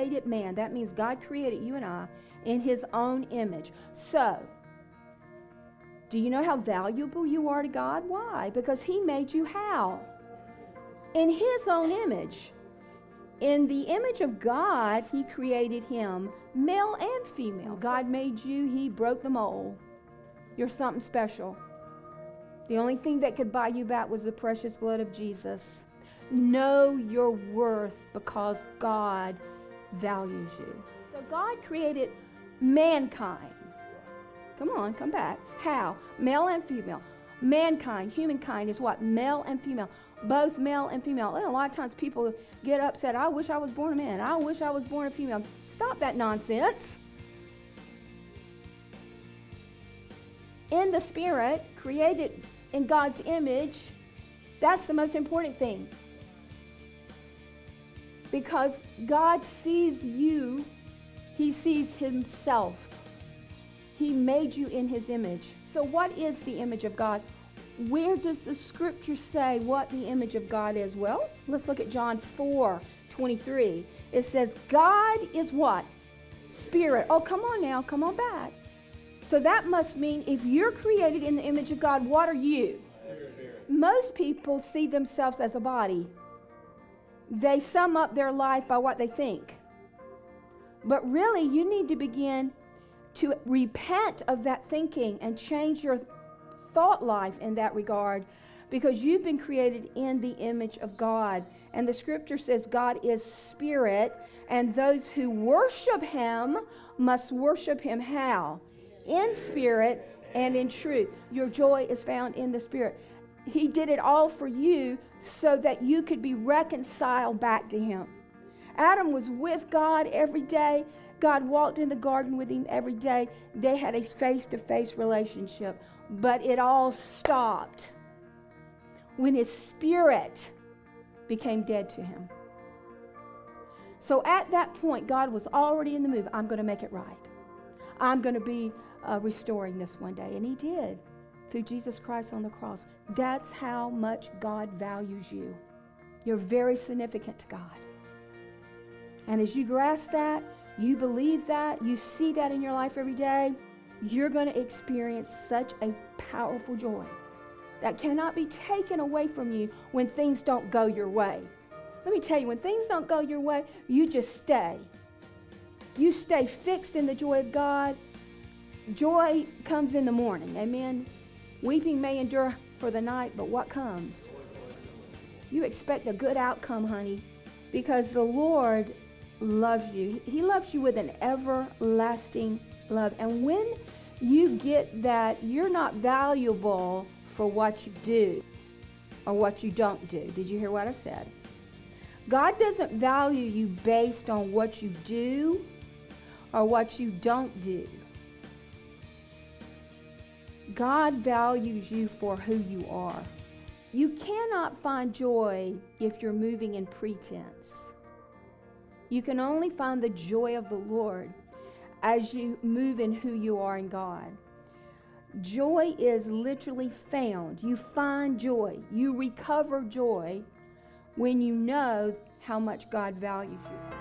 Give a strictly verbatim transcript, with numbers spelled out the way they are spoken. created man. That means God created you and I in his own image. So, do you know how valuable you are to God? Why? Because he made you how? In his own image. In the image of God, he created him, male and female. God made you, he broke the mold. You're something special. The only thing that could buy you back was the precious blood of Jesus. Know your worth because God values you. So God created mankind. Come on, come back. How? Male and female. Mankind, humankind is what? Male and female. Both male and female. And a lot of times people get upset. I wish I was born a man. I wish I was born a female. Stop that nonsense. In the Spirit, created in God's image, that's the most important thing. Because God sees you, he sees himself. He made you in his image. So what is the image of God? Where does the scripture say what the image of God is? Well, let's look at John four twenty-three. It says, God is what? Spirit. Oh, come on now, come on back. So that must mean if you're created in the image of God, what are you? Most people see themselves as a body. They sum up their life by what they think. But really, you need to begin to repent of that thinking and change your thought life in that regard, because you've been created in the image of God. And the scripture says God is spirit, and those who worship him must worship him how? In spirit and in truth. Your joy is found in the Spirit. He did it all for you so that you could be reconciled back to him. Adam was with God every day. God walked in the garden with him every day. They had a face-to-face relationship. But it all stopped when his spirit became dead to him. So at that point, God was already in the move. I'm going to make it right. I'm going to be uh, restoring this one day. And he did through Jesus Christ on the cross. That's how much God values you. You're very significant to God. And as you grasp that, you believe that, you see that in your life every day, you're going to experience such a powerful joy that cannot be taken away from you when things don't go your way. Let me tell you, when things don't go your way, you just stay. You stay fixed in the joy of God. Joy comes in the morning, amen? Weeping may endure for the night, but what comes? You expect a good outcome, honey, because the Lord loves you. He loves you with an everlasting love. And when you get that, you're not valuable for what you do or what you don't do. Did you hear what I said? God doesn't value you based on what you do or what you don't do. God values you for who you are. You cannot find joy if you're moving in pretense. You can only find the joy of the Lord as you move in who you are in God. Joy is literally found. You find joy. You recover joy when you know how much God values you.